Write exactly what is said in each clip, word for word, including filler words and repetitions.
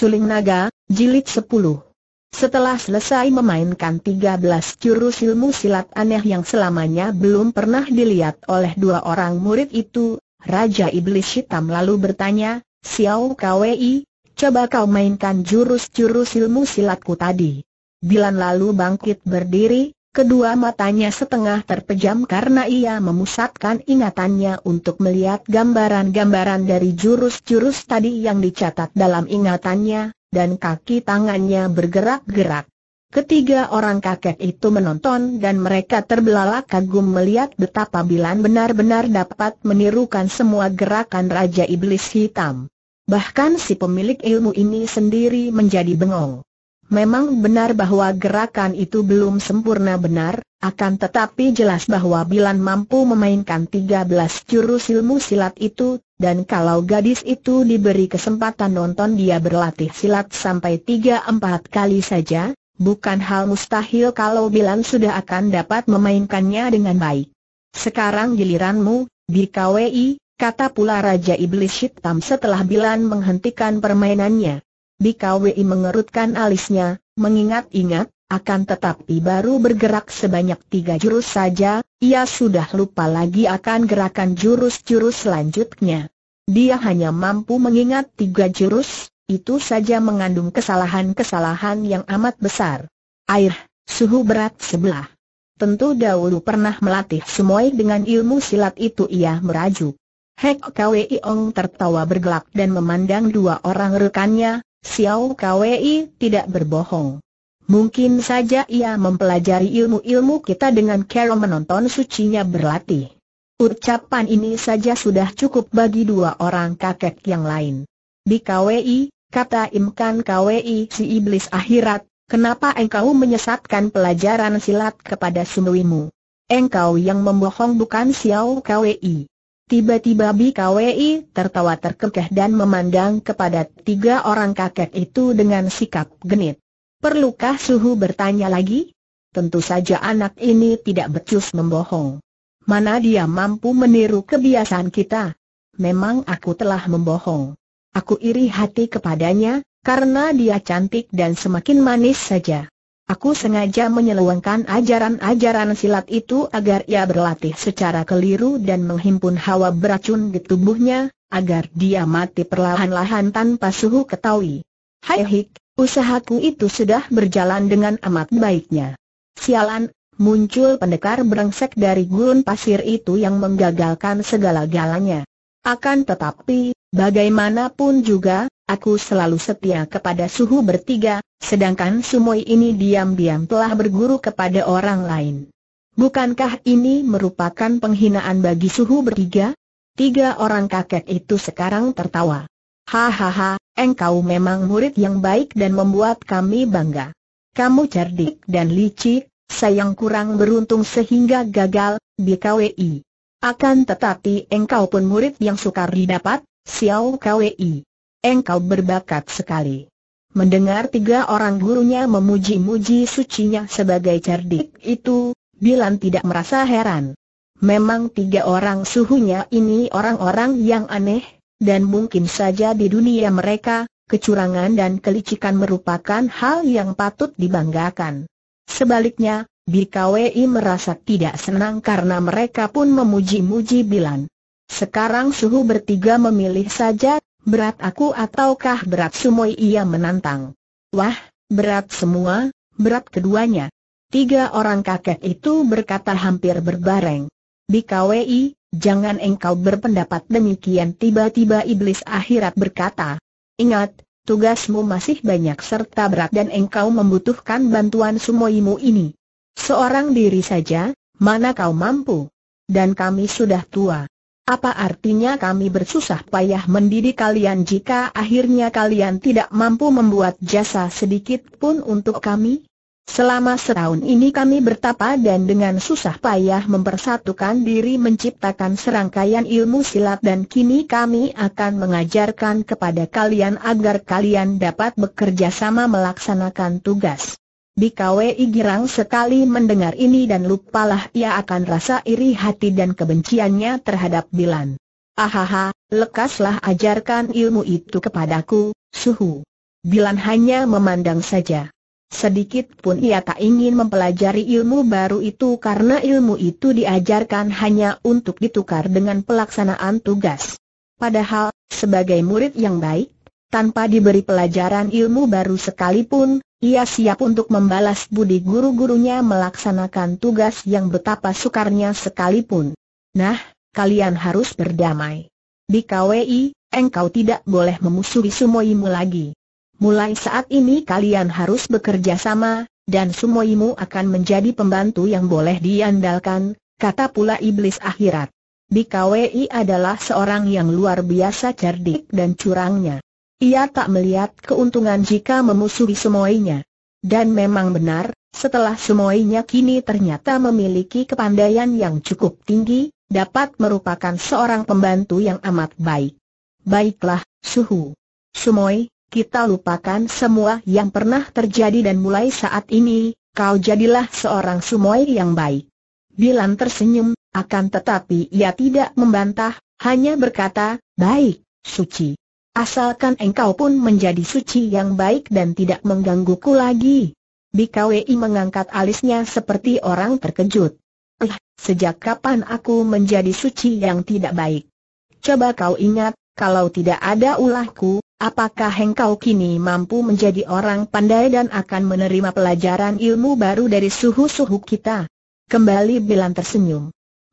Suling Naga, Jilid sepuluh. Setelah selesai memainkan tiga belas jurus ilmu silat aneh yang selamanya belum pernah dilihat oleh dua orang murid itu, Raja Iblis Hitam lalu bertanya, "Siau Kwi, coba kau mainkan jurus-jurus ilmu silatku tadi." Bilan lalu bangkit berdiri, kedua matanya setengah terpejam karena ia memusatkan ingatannya untuk melihat gambaran-gambaran dari jurus-jurus tadi yang dicatat dalam ingatannya, dan kaki tangannya bergerak-gerak. Ketiga orang kakek itu menonton dan mereka terbelalak kagum melihat betapa Bilan benar-benar dapat menirukan semua gerakan Raja Iblis Hitam. Bahkan si pemilik ilmu ini sendiri menjadi bengong. Memang benar bahwa gerakan itu belum sempurna benar, akan tetapi jelas bahwa Bilan mampu memainkan tiga belas jurus ilmu silat itu, dan kalau gadis itu diberi kesempatan nonton dia berlatih silat sampai tiga empat kali saja, bukan hal mustahil kalau Bilan sudah akan dapat memainkannya dengan baik. "Sekarang giliranmu, B K W I, kata pula Raja Iblis Hitam setelah Bilan menghentikan permainannya. Bika Wei mengerutkan alisnya, mengingat-ingat, akan tetapi baru bergerak sebanyak tiga jurus saja, ia sudah lupa lagi akan gerakan jurus-jurus selanjutnya. Dia hanya mampu mengingat tiga jurus. Itu saja mengandung kesalahan-kesalahan yang amat besar. Air, suhu berat sebelah. Tentu dahulu pernah melatih semoi dengan ilmu silat itu," ia merajuk. Hek Kwi Ong tertawa bergelak dan memandang dua orang rekannya. "Siau Kwi tidak berbohong. Mungkin saja ia mempelajari ilmu-ilmu kita dengan cara menonton sucinya berlatih." Ucapan ini saja sudah cukup bagi dua orang kakek yang lain. "B K W I, kata Im Kan Kwi, si Iblis Akhirat, kenapa engkau menyesatkan pelajaran silat kepada sunuimu? Engkau yang membohong, bukan Siau Kwi." Tiba-tiba B K W I tertawa terkekeh dan memandang kepada tiga orang kakek itu dengan sikap genit. "Perlukah suhu bertanya lagi? Tentu saja anak ini tidak becus membohong. Mana dia mampu meniru kebiasaan kita. Memang aku telah membohong. Aku iri hati kepadanya, karena dia cantik dan semakin manis saja. Aku sengaja menyelewengkan ajaran-ajaran silat itu agar ia berlatih secara keliru dan menghimpun hawa beracun di tubuhnya, agar dia mati perlahan-lahan tanpa suhu ketahui. Hai hik, usahaku itu sudah berjalan dengan amat baiknya. Sialan, muncul pendekar brengsek dari gurun pasir itu yang menggagalkan segala-galanya. Akan tetapi, bagaimanapun juga, aku selalu setia kepada suhu bertiga, sedangkan sumoi ini diam-diam telah berguru kepada orang lain. Bukankah ini merupakan penghinaan bagi suhu bertiga?" Tiga orang kakek itu sekarang tertawa. "Hahaha, engkau memang murid yang baik dan membuat kami bangga. Kamu cerdik dan licik, sayang kurang beruntung sehingga gagal, B K W I. Akan tetapi engkau pun murid yang sukar didapat, Siau Kwi. Engkau berbakat sekali." Mendengar tiga orang gurunya memuji-muji sucinya sebagai cerdik itu, Bilan tidak merasa heran. Memang tiga orang suhunya ini orang-orang yang aneh, dan mungkin saja di dunia mereka, kecurangan dan kelicikan merupakan hal yang patut dibanggakan. Sebaliknya, B K W I merasa tidak senang karena mereka pun memuji-muji Bilan. "Sekarang suhu bertiga memilih saja, berat aku ataukah berat sumoi?" ia menantang. "Wah, berat semua, berat keduanya." Tiga orang kakek itu berkata hampir berbareng. "B K W I, jangan engkau berpendapat demikian." Tiba-tiba Iblis Akhirat berkata, "Ingat, tugasmu masih banyak serta berat dan engkau membutuhkan bantuan sumoimu ini. Seorang diri saja, mana kau mampu? Dan kami sudah tua. Apa artinya kami bersusah payah mendidik kalian jika akhirnya kalian tidak mampu membuat jasa sedikit pun untuk kami? Selama setahun ini kami bertapa dan dengan susah payah mempersatukan diri menciptakan serangkaian ilmu silat dan kini kami akan mengajarkan kepada kalian agar kalian dapat bekerja sama melaksanakan tugas." B K W I girang sekali mendengar ini dan lupalah ia akan rasa iri hati dan kebenciannya terhadap Bilan. "Ahaha, lekaslah ajarkan ilmu itu kepadaku, suhu. Bilan hanya memandang saja. Sedikit pun ia tak ingin mempelajari ilmu baru itu karena ilmu itu diajarkan hanya untuk ditukar dengan pelaksanaan tugas. Padahal, sebagai murid yang baik, tanpa diberi pelajaran ilmu baru sekalipun, ia siap untuk membalas budi guru-gurunya melaksanakan tugas yang betapa sukarnya sekalipun. Nah, kalian harus berdamai. Bika Wei, engkau tidak boleh memusuhi sumoimu lagi. Mulai saat ini kalian harus bekerja sama, dan sumoimu akan menjadi pembantu yang boleh diandalkan, kata pula Iblis Akhirat. Bika Wei adalah seorang yang luar biasa cerdik dan curangnya. Ia tak melihat keuntungan jika memusuhi sumoinya. Dan memang benar, setelah sumoinya kini ternyata memiliki kepandaian yang cukup tinggi, dapat merupakan seorang pembantu yang amat baik. Baiklah, Suhu. Sumoi, kita lupakan semua yang pernah terjadi dan mulai saat ini, kau jadilah seorang sumoi yang baik. Bilan tersenyum, akan tetapi ia tidak membantah, hanya berkata, baik, suci. Asalkan engkau pun menjadi suci yang baik dan tidak menggangguku lagi. B K W I mengangkat alisnya seperti orang terkejut. Eh, sejak kapan aku menjadi suci yang tidak baik? Coba kau ingat, kalau tidak ada ulahku, apakah engkau kini mampu menjadi orang pandai dan akan menerima pelajaran ilmu baru dari suhu-suhu kita? Kembali Bilan tersenyum.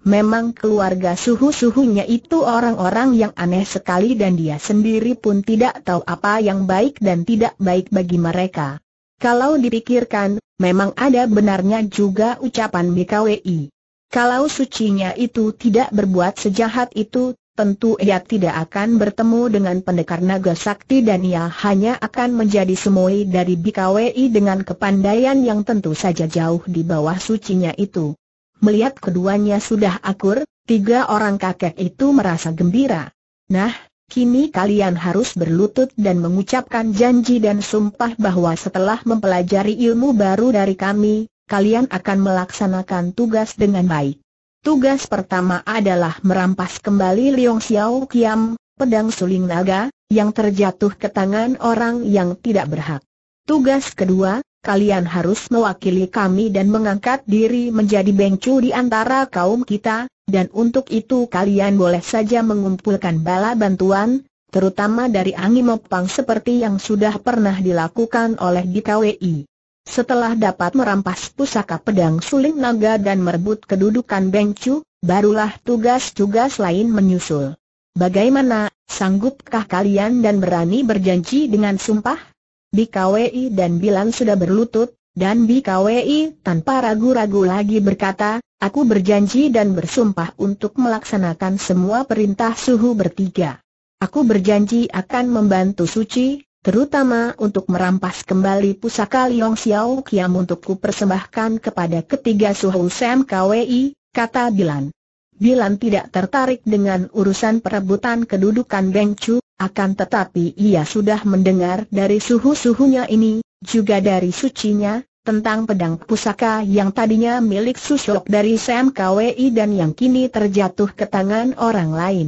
Memang keluarga suhu-suhunya itu orang-orang yang aneh sekali dan dia sendiri pun tidak tahu apa yang baik dan tidak baik bagi mereka. Kalau dipikirkan, memang ada benarnya juga ucapan B K W I. Kalau sucinya itu tidak berbuat sejahat itu, tentu ia tidak akan bertemu dengan pendekar naga sakti dan ia hanya akan menjadi sumoi dari B K W I dengan kepandaian yang tentu saja jauh di bawah sucinya itu. Melihat keduanya sudah akur, tiga orang kakek itu merasa gembira. Nah, kini kalian harus berlutut dan mengucapkan janji dan sumpah bahwa setelah mempelajari ilmu baru dari kami, kalian akan melaksanakan tugas dengan baik. Tugas pertama adalah merampas kembali Liong Siau Kiam, pedang suling naga, yang terjatuh ke tangan orang yang tidak berhak. Tugas kedua, kalian harus mewakili kami dan mengangkat diri menjadi Beng Cu di antara kaum kita, dan untuk itu kalian boleh saja mengumpulkan bala bantuan, terutama dari angin mopang seperti yang sudah pernah dilakukan oleh D K W I. Setelah dapat merampas pusaka pedang suling naga dan merebut kedudukan Beng Cu, barulah tugas-tugas lain menyusul. Bagaimana, sanggupkah kalian dan berani berjanji dengan sumpah? B K W I dan Bilan sudah berlutut, dan B K W I tanpa ragu-ragu lagi berkata, aku berjanji dan bersumpah untuk melaksanakan semua perintah suhu bertiga. Aku berjanji akan membantu suci, terutama untuk merampas kembali pusaka Liong Siau Kiam untuk kupersembahkan kepada ketiga suhu C M K W I, kata Bilan. Bilan tidak tertarik dengan urusan perebutan kedudukan Beng Cu, akan tetapi ia sudah mendengar dari suhu-suhunya ini, juga dari sucinya, tentang pedang pusaka yang tadinya milik Sushok dari C M K W I dan yang kini terjatuh ke tangan orang lain.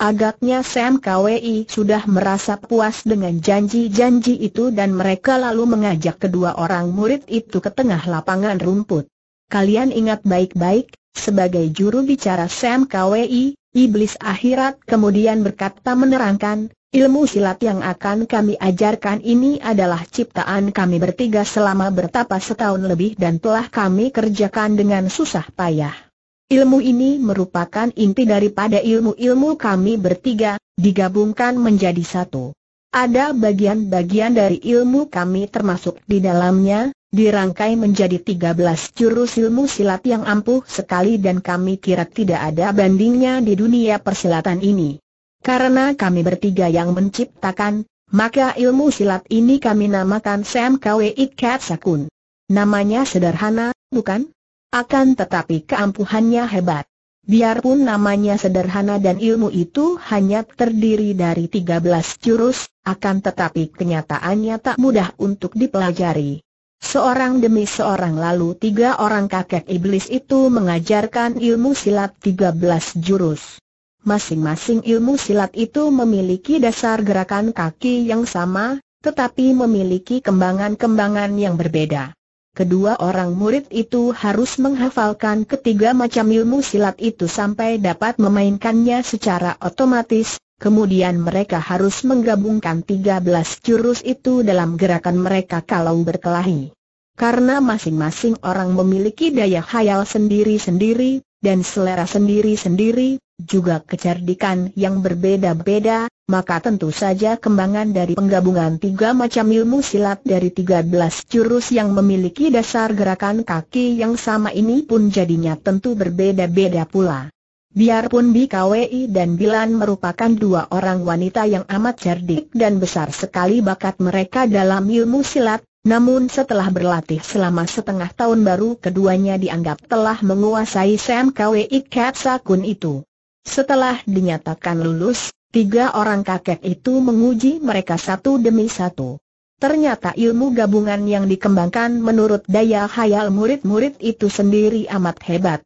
Agaknya C M K W I sudah merasa puas dengan janji-janji itu dan mereka lalu mengajak kedua orang murid itu ke tengah lapangan rumput. Kalian ingat baik-baik. Sebagai juru bicara C M K W I, Iblis Akhirat kemudian berkata menerangkan, ilmu silat yang akan kami ajarkan ini adalah ciptaan kami bertiga selama bertapas setahun lebih dan telah kami kerjakan dengan susah payah. Ilmu ini merupakan inti daripada ilmu-ilmu kami bertiga, digabungkan menjadi satu. Ada bagian-bagian dari ilmu kami termasuk di dalamnya, dirangkai menjadi tiga belas jurus ilmu silat yang ampuh sekali dan kami kira tidak ada bandingnya di dunia persilatan ini. Karena kami bertiga yang menciptakan, maka ilmu silat ini kami namakan C M K W I Ketsakun. Namanya sederhana, bukan? Akan tetapi keampuhannya hebat. Biarpun namanya sederhana dan ilmu itu hanya terdiri dari tiga belas jurus, akan tetapi kenyataannya tak mudah untuk dipelajari. Seorang demi seorang lalu tiga orang kakek iblis itu mengajarkan ilmu silat tiga belas jurus. Masing-masing ilmu silat itu memiliki dasar gerakan kaki yang sama, tetapi memiliki kembangan-kembangan yang berbeda. Kedua orang murid itu harus menghafalkan ketiga macam ilmu silat itu sampai dapat memainkannya secara otomatis, kemudian mereka harus menggabungkan tiga belas jurus itu dalam gerakan mereka kalau berkelahi. Karena masing-masing orang memiliki daya khayal sendiri-sendiri, dan selera sendiri-sendiri, juga kecerdikan yang berbeda-beda, maka tentu saja kembangan dari penggabungan tiga macam ilmu silat dari tiga belas jurus yang memiliki dasar gerakan kaki yang sama ini pun jadinya tentu berbeda-beda pula. Biarpun B K W I dan Bilan merupakan dua orang wanita yang amat cerdik dan besar sekali bakat mereka dalam ilmu silat, namun setelah berlatih selama setengah tahun baru keduanya dianggap telah menguasai C M K W I Ketsakun itu. Setelah dinyatakan lulus, tiga orang kakek itu menguji mereka satu demi satu. Ternyata ilmu gabungan yang dikembangkan menurut daya khayal murid-murid itu sendiri amat hebat.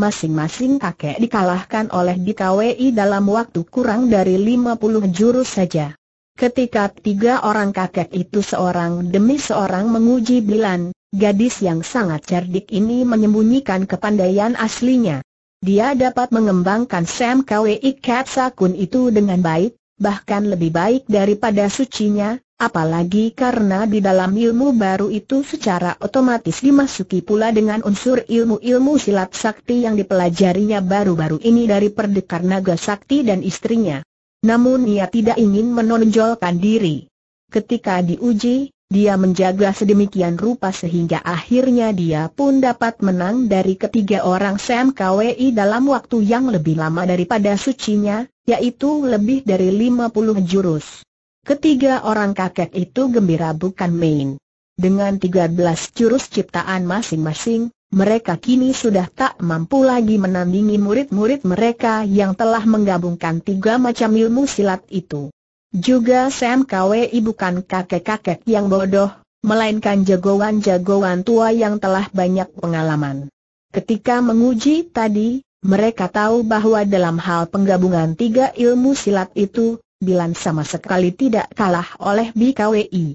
Masing-masing kakek dikalahkan oleh D K W I dalam waktu kurang dari lima puluh jurus saja. Ketika tiga orang kakek itu seorang demi seorang menguji Bilan, gadis yang sangat cerdik ini menyembunyikan kepandaian aslinya. Dia dapat mengembangkan C M K W I Ketsakun itu dengan baik, bahkan lebih baik daripada sucinya, apalagi karena di dalam ilmu baru itu secara otomatis dimasuki pula dengan unsur ilmu-ilmu silat sakti yang dipelajarinya baru-baru ini dari Perdekar Naga Sakti dan istrinya. Namun ia tidak ingin menonjolkan diri. Ketika diuji, dia menjaga sedemikian rupa sehingga akhirnya dia pun dapat menang dari ketiga orang C M K W I dalam waktu yang lebih lama daripada sucinya, yaitu lebih dari lima puluh jurus. Ketiga orang kakek itu gembira bukan main. Dengan tiga belas jurus ciptaan masing-masing, mereka kini sudah tak mampu lagi menandingi murid-murid mereka yang telah menggabungkan tiga macam ilmu silat itu. Juga C M K W I bukan kakek-kakek yang bodoh, melainkan jagoan-jagoan tua yang telah banyak pengalaman. Ketika menguji tadi, mereka tahu bahwa dalam hal penggabungan tiga ilmu silat itu, Bilan sama sekali tidak kalah oleh B K W I.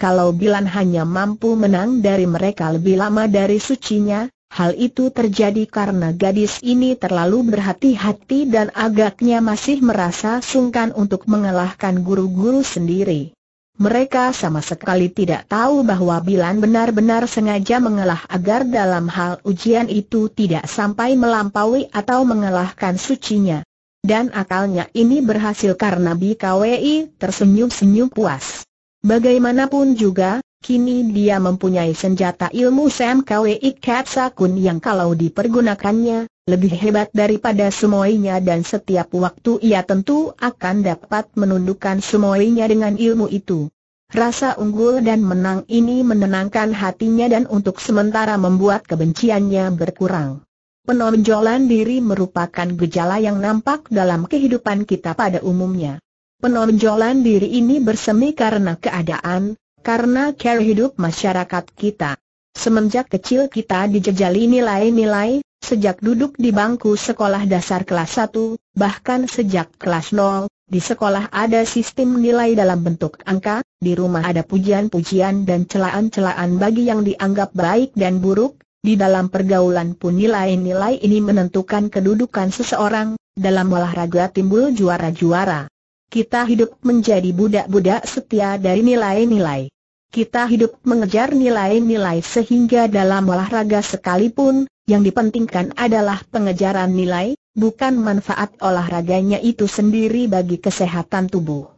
Kalau Bilan hanya mampu menang dari mereka lebih lama dari sucinya, hal itu terjadi karena gadis ini terlalu berhati-hati dan agaknya masih merasa sungkan untuk mengalahkan guru-guru sendiri. Mereka sama sekali tidak tahu bahwa Bilan benar-benar sengaja mengalah agar dalam hal ujian itu tidak sampai melampaui atau mengalahkan sucinya. Dan akalnya ini berhasil karena B K W I tersenyum-senyum puas. Bagaimanapun juga, kini dia mempunyai senjata ilmu C M K W I Ketsakun yang kalau dipergunakannya, lebih hebat daripada semuanya dan setiap waktu ia tentu akan dapat menundukkan semuanya dengan ilmu itu. Rasa unggul dan menang ini menenangkan hatinya dan untuk sementara membuat kebenciannya berkurang. Penonjolan diri merupakan gejala yang nampak dalam kehidupan kita pada umumnya. Penonjolan diri ini bersemi karena keadaan, karena cara hidup masyarakat kita. Semenjak kecil kita dijejali nilai-nilai, sejak duduk di bangku sekolah dasar kelas satu, bahkan sejak kelas nol, di sekolah ada sistem nilai dalam bentuk angka, di rumah ada pujian-pujian dan celaan-celaan bagi yang dianggap baik dan buruk, di dalam pergaulan pun nilai-nilai ini menentukan kedudukan seseorang, dalam olahraga timbul juara-juara. Kita hidup menjadi budak-budak setia dari nilai-nilai. Kita hidup mengejar nilai-nilai sehingga dalam olahraga sekalipun, yang dipentingkan adalah pengejaran nilai, bukan manfaat olahraganya itu sendiri bagi kesehatan tubuh.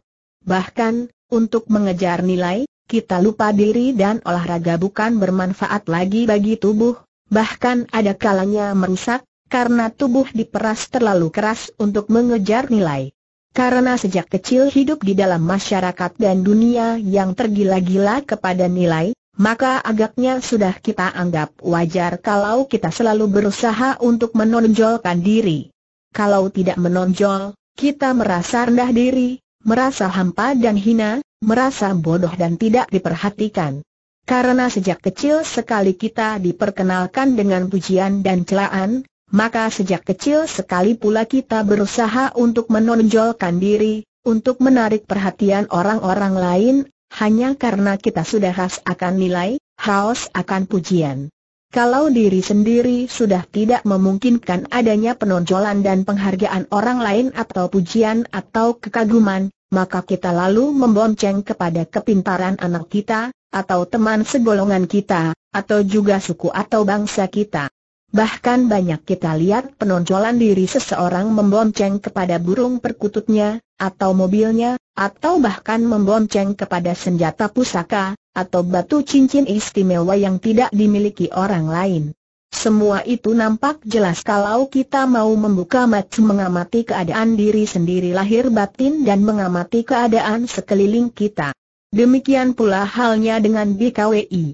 Bahkan, untuk mengejar nilai, kita lupa diri dan olahraga bukan bermanfaat lagi bagi tubuh, bahkan ada kalanya merusak, karena tubuh diperas terlalu keras untuk mengejar nilai. Karena sejak kecil hidup di dalam masyarakat dan dunia yang tergila-gila kepada nilai, maka agaknya sudah kita anggap wajar kalau kita selalu berusaha untuk menonjolkan diri. Kalau tidak menonjol, kita merasa rendah diri, merasa hampa dan hina, merasa bodoh dan tidak diperhatikan. Karena sejak kecil sekali kita diperkenalkan dengan pujian dan celaan, maka sejak kecil sekali pula kita berusaha untuk menonjolkan diri, untuk menarik perhatian orang-orang lain, Hanya karena kita sudah haus akan nilai, haus akan pujian. Kalau diri sendiri sudah tidak memungkinkan adanya penonjolan dan penghargaan orang lain atau pujian atau kekaguman, maka kita lalu membonceng kepada kepintaran anak kita, atau teman segolongan kita, atau juga suku atau bangsa kita. Bahkan banyak kita lihat penonjolan diri seseorang membonceng kepada burung perkututnya, atau mobilnya, atau bahkan membonceng kepada senjata pusaka, atau batu cincin istimewa yang tidak dimiliki orang lain. Semua itu nampak jelas kalau kita mau membuka mata mengamati keadaan diri sendiri lahir batin dan mengamati keadaan sekeliling kita. Demikian pula halnya dengan B K W I.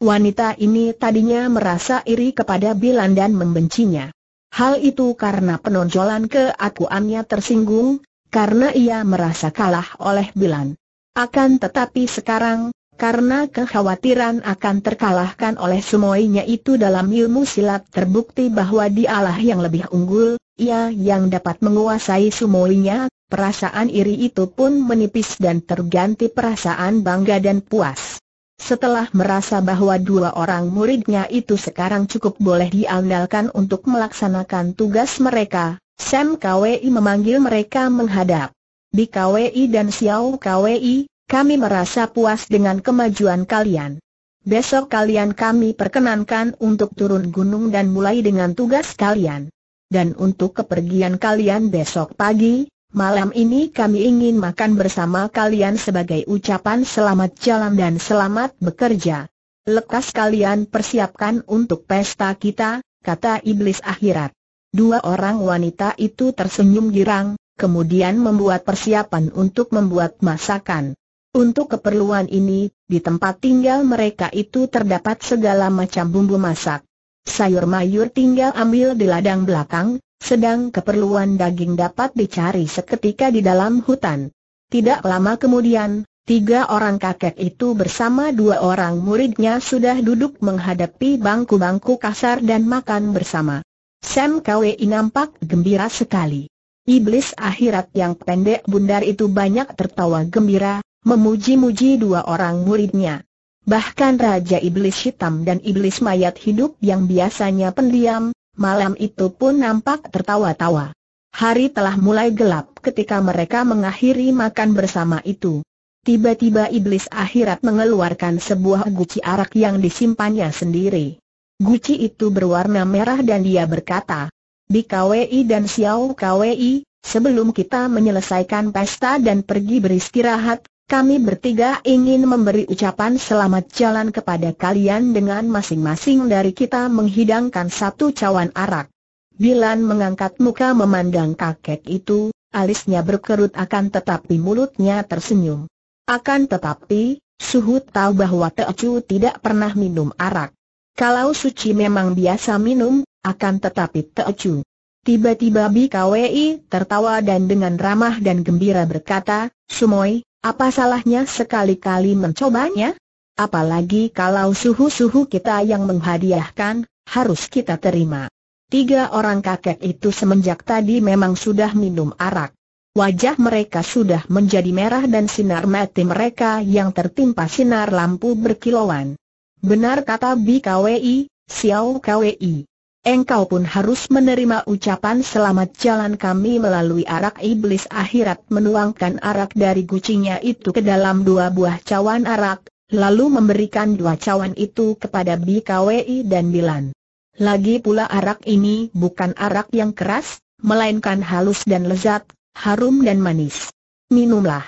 Wanita ini tadinya merasa iri kepada Bilan dan membencinya. Hal itu karena penonjolan keakuannya tersinggung, karena ia merasa kalah oleh Bilan. Akan tetapi sekarang, karena kekhawatiran akan terkalahkan oleh semuanya itu dalam ilmu silat terbukti bahwa dialah yang lebih unggul, ia yang dapat menguasai semuanya, perasaan iri itu pun menipis dan terganti perasaan bangga dan puas. Setelah merasa bahwa dua orang muridnya itu sekarang cukup boleh diandalkan untuk melaksanakan tugas mereka, Sam Kwi memanggil mereka menghadap. Bika Wei dan Siau Kwi, kami merasa puas dengan kemajuan kalian. Besok kalian kami perkenankan untuk turun gunung dan mulai dengan tugas kalian. Dan untuk kepergian kalian besok pagi, malam ini kami ingin makan bersama kalian sebagai ucapan selamat jalan dan selamat bekerja. Lekas kalian persiapkan untuk pesta kita, kata Iblis Akhirat. Dua orang wanita itu tersenyum girang, kemudian membuat persiapan untuk membuat masakan. Untuk keperluan ini, di tempat tinggal mereka itu terdapat segala macam bumbu masak. Sayur mayur tinggal ambil di ladang belakang. Sedang keperluan daging dapat dicari seketika di dalam hutan. Tidak lama kemudian, tiga orang kakek itu bersama dua orang muridnya sudah duduk menghadapi bangku-bangku kasar dan makan bersama. Sam Kwi nampak gembira sekali. Iblis Akhirat yang pendek bundar itu banyak tertawa gembira, memuji-muji dua orang muridnya. Bahkan Raja Iblis Hitam dan Iblis Mayat Hidup yang biasanya pendiam, malam itu pun nampak tertawa-tawa. Hari telah mulai gelap ketika mereka mengakhiri makan bersama itu. Tiba-tiba Iblis Akhirat mengeluarkan sebuah guci arak yang disimpannya sendiri. Guci itu berwarna merah dan dia berkata, "B K W I dan Siau Kwi, sebelum kita menyelesaikan pesta dan pergi beristirahat, kami bertiga ingin memberi ucapan selamat jalan kepada kalian dengan masing-masing dari kita menghidangkan satu cawan arak." Bilan mengangkat muka memandang kakek itu, alisnya berkerut akan tetapi mulutnya tersenyum. Akan tetapi, Suhu tahu bahwa Teocu tidak pernah minum arak. Kalau Suci memang biasa minum, akan tetapi Teocu. Tiba-tiba B K W I tertawa dan dengan ramah dan gembira berkata, "Sumoi, apa salahnya sekali-kali mencobanya? Apalagi kalau suhu-suhu kita yang menghadiahkan, harus kita terima." Tiga orang kakek itu semenjak tadi memang sudah minum arak. Wajah mereka sudah menjadi merah dan sinar mati mereka yang tertimpa sinar lampu berkilauan. "Benar kata B K W I, Siau Kwi. Engkau pun harus menerima ucapan selamat jalan kami melalui arak." Iblis Akhirat menuangkan arak dari gucinya itu ke dalam dua buah cawan arak, lalu memberikan dua cawan itu kepada B K W I dan Bilan. Lagi pula arak ini bukan arak yang keras, melainkan halus dan lezat, harum dan manis. "Minumlah."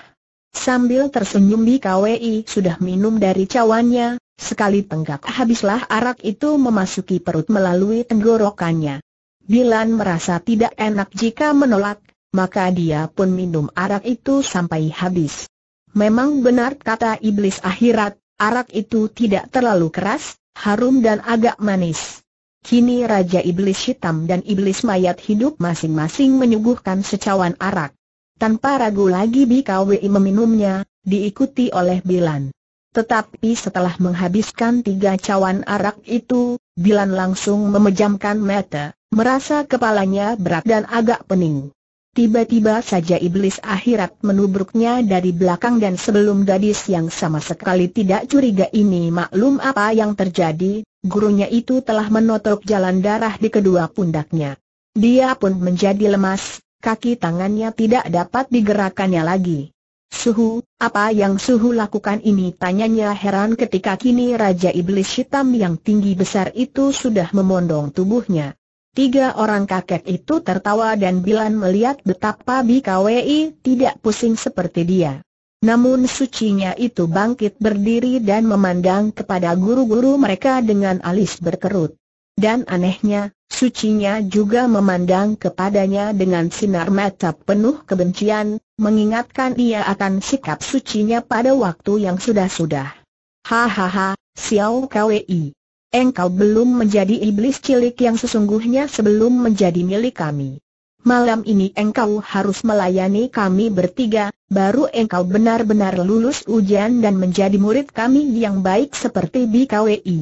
Sambil tersenyum B K W I sudah minum dari cawannya. Sekali tenggak habislah arak itu memasuki perut melalui tenggorokannya. Bilan merasa tidak enak jika menolak, maka dia pun minum arak itu sampai habis. Memang benar kata Iblis Akhirat, arak itu tidak terlalu keras, harum dan agak manis. Kini Raja Iblis Hitam dan Iblis Mayat Hidup masing-masing menyuguhkan secawan arak. Tanpa ragu lagi B K W I meminumnya, diikuti oleh Bilan. Tetapi setelah menghabiskan tiga cawan arak itu, Bilan langsung memejamkan mata, merasa kepalanya berat dan agak pening. Tiba-tiba saja iblis akhirat menubruknya dari belakang, dan sebelum gadis yang sama sekali tidak curiga ini maklum apa yang terjadi, gurunya itu telah menotok jalan darah di kedua pundaknya. Dia pun menjadi lemas, kaki tangannya tidak dapat digerakannya lagi. Suhu, apa yang Suhu lakukan ini? Tanyanya heran ketika kini Raja Iblis Hitam yang tinggi besar itu sudah memondong tubuhnya. Tiga orang kakek itu tertawa, dan Bilan melihat betapa B K W I tidak pusing seperti dia. Namun sucinya itu bangkit berdiri dan memandang kepada guru-guru mereka dengan alis berkerut. Dan anehnya, sucinya juga memandang kepadanya dengan sinar mata penuh kebencian, mengingatkan ia akan sikap sucinya pada waktu yang sudah-sudah. Hahaha, Siau Kwi, engkau belum menjadi iblis cilik yang sesungguhnya sebelum menjadi milik kami. Malam ini engkau harus melayani kami bertiga, baru engkau benar-benar lulus ujian dan menjadi murid kami yang baik seperti B K W I.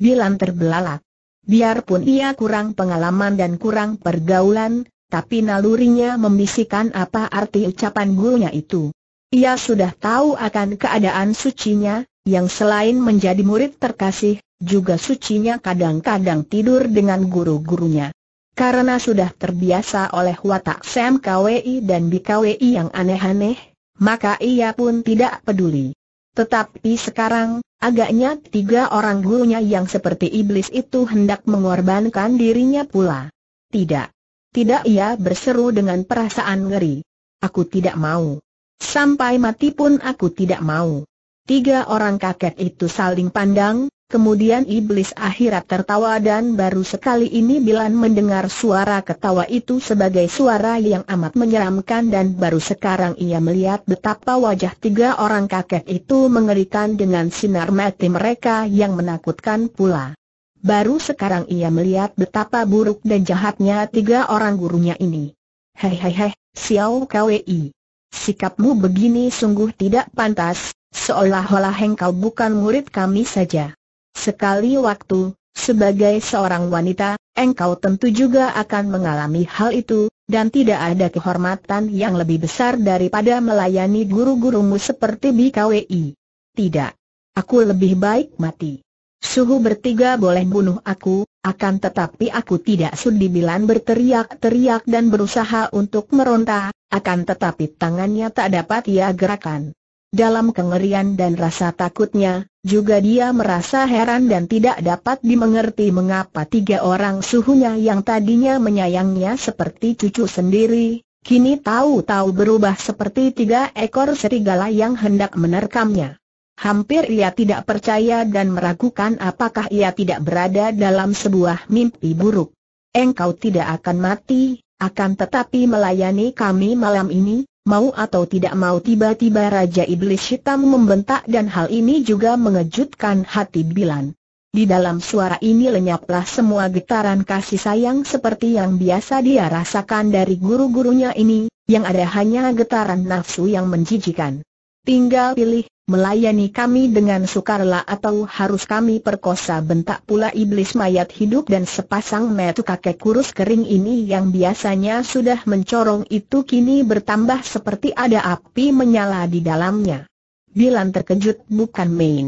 Bilan terbelalak. Biarpun ia kurang pengalaman dan kurang pergaulan, tapi nalurinya membisikkan apa arti ucapan gurunya itu. Ia sudah tahu akan keadaan sucinya, yang selain menjadi murid terkasih, juga sucinya kadang-kadang tidur dengan guru-gurunya. Karena sudah terbiasa oleh watak C M K W I dan B K W I yang aneh-aneh, maka ia pun tidak peduli. Tetapi sekarang, agaknya tiga orang gurunya yang seperti iblis itu hendak mengorbankan dirinya pula. Tidak, tidak, ia berseru dengan perasaan ngeri. Aku tidak mau. Sampai mati pun aku tidak mau. Tiga orang kakek itu saling pandang. Kemudian iblis akhirat tertawa, dan baru sekali ini Bilan mendengar suara ketawa itu sebagai suara yang amat menyeramkan, dan baru sekarang ia melihat betapa wajah tiga orang kakek itu mengerikan dengan sinar mata mereka yang menakutkan pula. Baru sekarang ia melihat betapa buruk dan jahatnya tiga orang gurunya ini. Hei hei hei, Siau Kwi, sikapmu begini sungguh tidak pantas, seolah-olah engkau bukan murid kami saja. Sekali waktu, sebagai seorang wanita, engkau tentu juga akan mengalami hal itu, dan tidak ada kehormatan yang lebih besar daripada melayani guru-gurumu seperti B K W I. Tidak, aku lebih baik mati. Suhu bertiga boleh bunuh aku, akan tetapi aku tidak sudi. Bilan berteriak-teriak dan berusaha untuk meronta, akan tetapi tangannya tak dapat ia gerakan. Dalam kengerian dan rasa takutnya, juga dia merasa heran dan tidak dapat dimengerti mengapa tiga orang suhunya yang tadinya menyayangnya seperti cucu sendiri, kini tahu-tahu berubah seperti tiga ekor serigala yang hendak menerkamnya. Hampir ia tidak percaya dan meragukan apakah ia tidak berada dalam sebuah mimpi buruk. Engkau tidak akan mati, akan tetapi melayani kami malam ini. Mau atau tidak mau, tiba-tiba Raja Iblis Hitam membentak, dan hal ini juga mengejutkan hati Bilan. Di dalam suara ini lenyaplah semua getaran kasih sayang seperti yang biasa dia rasakan dari guru-gurunya ini, yang ada hanya getaran nafsu yang menjijikan. Tinggal pilih, melayani kami dengan sukarela atau harus kami perkosa, bentak pula iblis mayat hidup, dan sepasang mata kakek kurus kering ini yang biasanya sudah mencorong itu kini bertambah seperti ada api menyala di dalamnya. Bilan terkejut bukan main.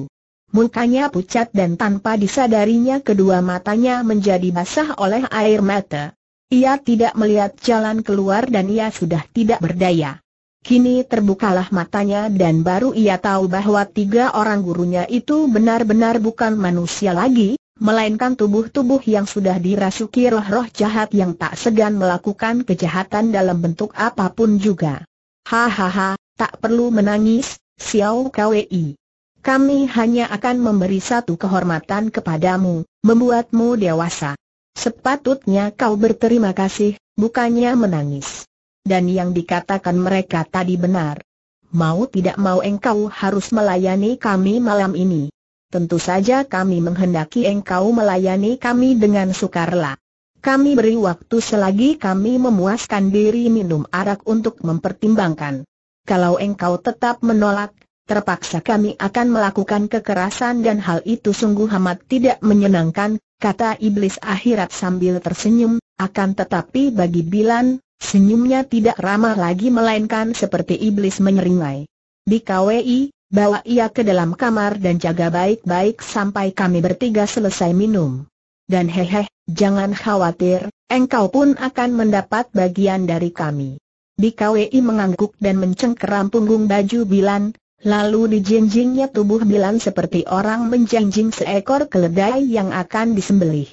Mukanya pucat, dan tanpa disadarinya kedua matanya menjadi basah oleh air mata. Ia tidak melihat jalan keluar dan ia sudah tidak berdaya. Kini terbukalah matanya, dan baru ia tahu bahwa tiga orang gurunya itu benar-benar bukan manusia lagi, melainkan tubuh-tubuh yang sudah dirasuki roh-roh jahat yang tak segan melakukan kejahatan dalam bentuk apapun juga. Hahaha, tak perlu menangis, Siau Kwi. Kami hanya akan memberi satu kehormatan kepadamu, membuatmu dewasa. Sepatutnya kau berterima kasih, bukannya menangis. Dan yang dikatakan mereka tadi benar. Mau tidak mau engkau harus melayani kami malam ini. Tentu saja kami menghendaki engkau melayani kami dengan sukarela. Kami beri waktu selagi kami memuaskan diri minum arak untuk mempertimbangkan. Kalau engkau tetap menolak, terpaksa kami akan melakukan kekerasan, dan hal itu sungguh amat tidak menyenangkan, kata iblis akhirat sambil tersenyum. Akan tetapi bagi Bilan, Senyumnya tidak ramah lagi melainkan seperti iblis menyeringai. Bika Wei, bawa ia ke dalam kamar dan jaga baik-baik sampai kami bertiga selesai minum. Dan hehe, jangan khawatir, engkau pun akan mendapat bagian dari kami. Bika Wei mengangguk dan mencengkeram punggung baju Bilan, lalu dijinjingnya tubuh Bilan seperti orang menjinjing seekor keledai yang akan disembelih.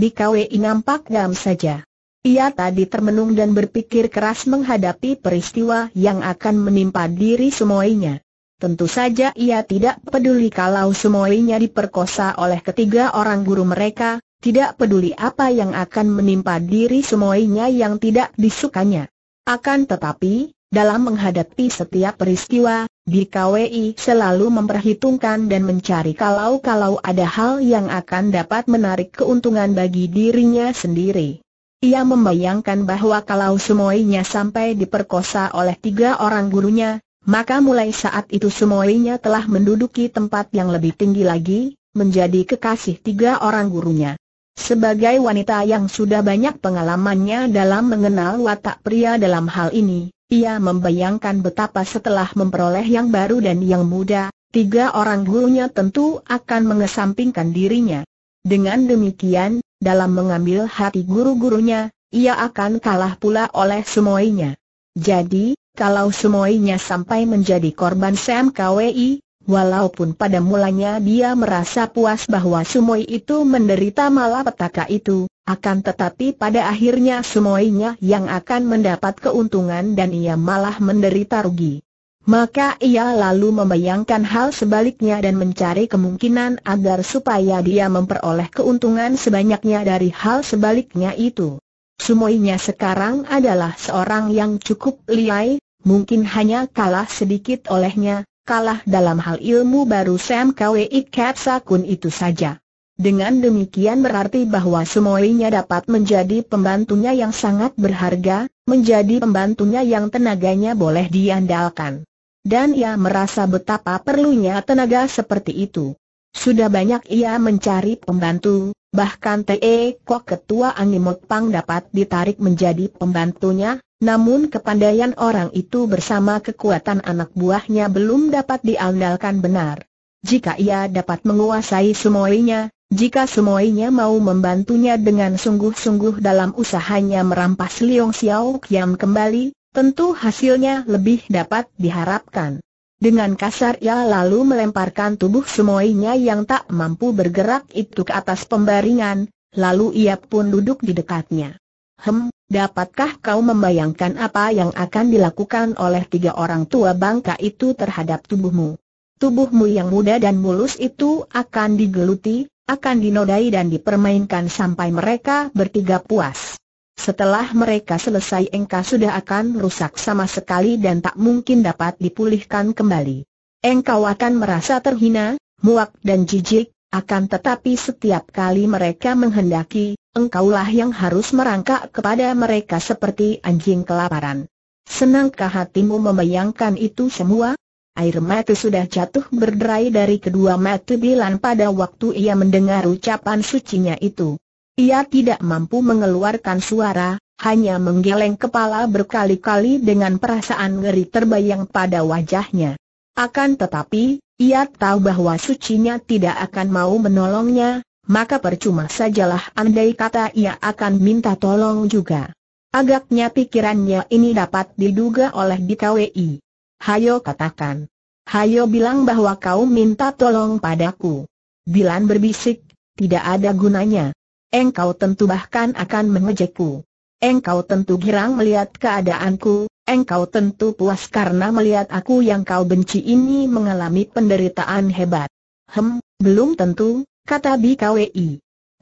Bika Wei nampak diam saja. Ia tadi termenung dan berpikir keras menghadapi peristiwa yang akan menimpa diri semuanya. Tentu saja ia tidak peduli kalau semuanya diperkosa oleh ketiga orang guru mereka, tidak peduli apa yang akan menimpa diri semuanya yang tidak disukanya. Akan tetapi, dalam menghadapi setiap peristiwa, D K W I selalu memperhitungkan dan mencari kalau-kalau ada hal yang akan dapat menarik keuntungan bagi dirinya sendiri. Ia membayangkan bahwa kalau semuanya sampai diperkosa oleh tiga orang gurunya, maka mulai saat itu semuanya telah menduduki tempat yang lebih tinggi lagi, menjadi kekasih tiga orang gurunya. Sebagai wanita yang sudah banyak pengalamannya dalam mengenal watak pria dalam hal ini, ia membayangkan betapa setelah memperoleh yang baru dan yang muda, tiga orang gurunya tentu akan mengesampingkan dirinya. Dengan demikian, dalam mengambil hati guru-gurunya, ia akan kalah pula oleh semuanya. Jadi, kalau semuanya sampai menjadi korban C M K W I, walaupun pada mulanya dia merasa puas bahwa semua itu menderita malapetaka itu, akan tetapi pada akhirnya semuanya yang akan mendapat keuntungan dan ia malah menderita rugi. Maka ia lalu membayangkan hal sebaliknya dan mencari kemungkinan agar supaya dia memperoleh keuntungan sebanyaknya dari hal sebaliknya itu. Semuanya sekarang adalah seorang yang cukup lihai, mungkin hanya kalah sedikit olehnya, kalah dalam hhal ilmu baru C M K W I Ketsakun itu saja. Dengan demikian berarti bahwa semuanya dapat menjadi pembantunya yang sangat berharga, menjadi pembantunya yang tenaganya boleh diandalkan. Dan ia merasa betapa perlunya tenaga seperti itu. Sudah banyak ia mencari pembantu, bahkan Te Kok Ketua Angimot Pang dapat ditarik menjadi pembantunya, namun kepandaian orang itu bersama kekuatan anak buahnya belum dapat diandalkan benar. Jika ia dapat menguasai semuanya, jika semuanya mau membantunya dengan sungguh-sungguh dalam usahanya merampas Liong Siau Kiam kembali, tentu hasilnya lebih dapat diharapkan. Dengan kasar ia lalu melemparkan tubuh semuanya yang tak mampu bergerak itu ke atas pembaringan, lalu ia pun duduk di dekatnya. Hem, dapatkah kau membayangkan apa yang akan dilakukan oleh tiga orang tua bangka itu terhadap tubuhmu? Tubuhmu yang muda dan mulus itu akan digeluti, akan dinodai dan dipermainkan sampai mereka bertiga puas. Setelah mereka selesai engkau sudah akan rusak sama sekali dan tak mungkin dapat dipulihkan kembali. Engkau akan merasa terhina, muak dan jijik, akan tetapi setiap kali mereka menghendaki, engkaulah yang harus merangkak kepada mereka seperti anjing kelaparan. Senangkah hatimu membayangkan itu semua? Air mata sudah jatuh berderai dari kedua mata Bilan pada waktu ia mendengar ucapan sucinya itu. Ia tidak mampu mengeluarkan suara, hanya menggeleng kepala berkali-kali dengan perasaan ngeri terbayang pada wajahnya. Akan tetapi, ia tahu bahwa sucinya tidak akan mau menolongnya, maka percuma sajalah andai kata ia akan minta tolong juga. Agaknya pikirannya ini dapat diduga oleh D K W I. Hayo katakan. Hayo bilang bahwa kau minta tolong padaku. Bilan berbisik, tidak ada gunanya. Engkau tentu bahkan akan mengejekku. Engkau tentu girang melihat keadaanku. Engkau tentu puas karena melihat aku yang kau benci ini mengalami penderitaan hebat. Hem, belum tentu, kata B K W I.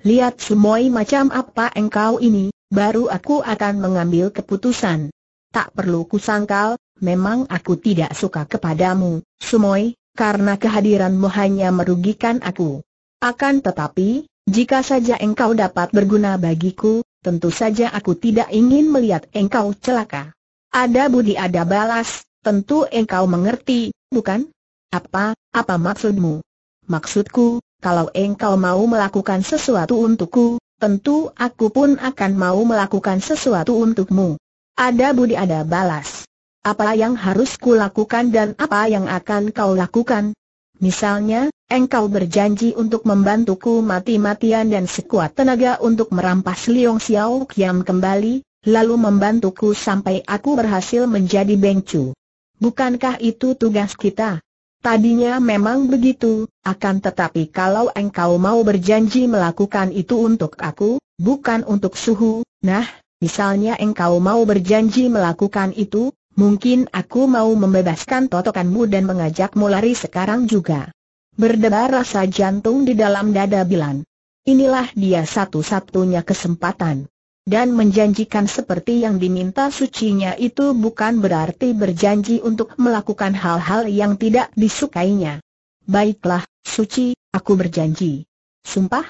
Lihat semua macam apa engkau ini, baru aku akan mengambil keputusan. Tak perlu kusangkal, memang aku tidak suka kepadamu, Sumoy, karena kehadiranmu hanya merugikan aku. Akan tetapi, jika saja engkau dapat berguna bagiku, tentu saja aku tidak ingin melihat engkau celaka. Ada budi ada balas, tentu engkau mengerti, bukan? Apa, apa maksudmu? Maksudku, kalau engkau mau melakukan sesuatu untukku, tentu aku pun akan mau melakukan sesuatu untukmu. Ada budi ada balas. Apa yang harus kulakukan dan apa yang akan kau lakukan? Misalnya, engkau berjanji untuk membantuku mati-matian dan sekuat tenaga untuk merampas Liong Siau Kiam kembali, lalu membantuku sampai aku berhasil menjadi Beng Cu. Bukankah itu tugas kita? Tadinya memang begitu, akan tetapi kalau engkau mau berjanji melakukan itu untuk aku, bukan untuk Suhu, nah, misalnya engkau mau berjanji melakukan itu, mungkin aku mau membebaskan totokanmu dan mengajakmu lari sekarang juga. Berdebar rasa jantung di dalam dada Bilan. Inilah dia satu-satunya kesempatan. Dan menjanjikan seperti yang diminta sucinya itu bukan berarti berjanji untuk melakukan hal-hal yang tidak disukainya. Baiklah, suci, aku berjanji. Sumpah?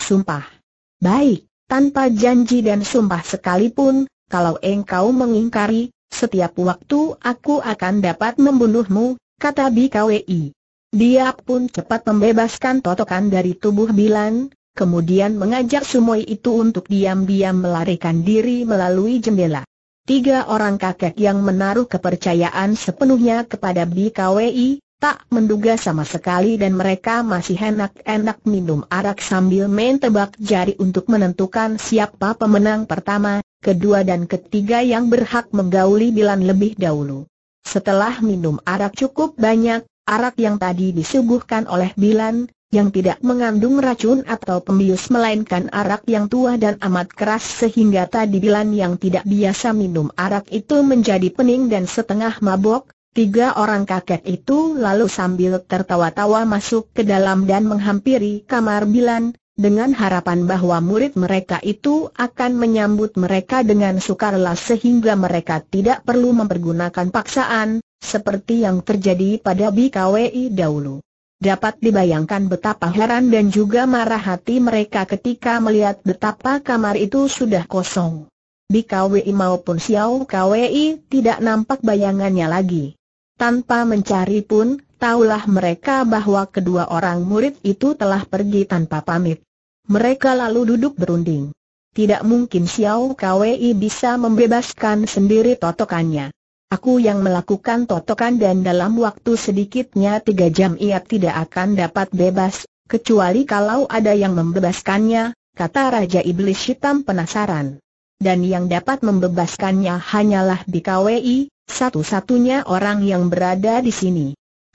Sumpah. Baik. Tanpa janji dan sumpah sekalipun, kalau engkau mengingkari, setiap waktu aku akan dapat membunuhmu, kata B K W I. Dia pun cepat membebaskan totokan dari tubuh Bilan, kemudian mengajak Sumoi itu untuk diam-diam melarikan diri melalui jendela. Tiga orang kakek yang menaruh kepercayaan sepenuhnya kepada B K W I, tak menduga sama sekali dan mereka masih enak-enak minum arak sambil main tebak jari untuk menentukan siapa pemenang pertama, kedua dan ketiga yang berhak menggauli Bilan lebih dahulu. Setelah minum arak cukup banyak, arak yang tadi disuguhkan oleh Bilan, yang tidak mengandung racun atau pembius melainkan arak yang tua dan amat keras sehingga tadi Bilan yang tidak biasa minum arak itu menjadi pening dan setengah mabok. Tiga orang kakek itu lalu sambil tertawa-tawa masuk ke dalam dan menghampiri kamar Bilan, dengan harapan bahwa murid mereka itu akan menyambut mereka dengan sukarela sehingga mereka tidak perlu mempergunakan paksaan, seperti yang terjadi pada B K W I dahulu. Dapat dibayangkan betapa heran dan juga marah hati mereka ketika melihat betapa kamar itu sudah kosong. B K W I maupun Siau Kwi tidak nampak bayangannya lagi. Tanpa mencari pun, tahulah mereka bahwa kedua orang murid itu telah pergi tanpa pamit. Mereka lalu duduk berunding. Tidak mungkin Siau Kwi bisa membebaskan sendiri totokannya. Aku yang melakukan totokan dan dalam waktu sedikitnya tiga jam ia tidak akan dapat bebas, kecuali kalau ada yang membebaskannya, kata Raja Iblis Hitam penasaran. Dan yang dapat membebaskannya hanyalah D K W I, satu-satunya orang yang berada di sini.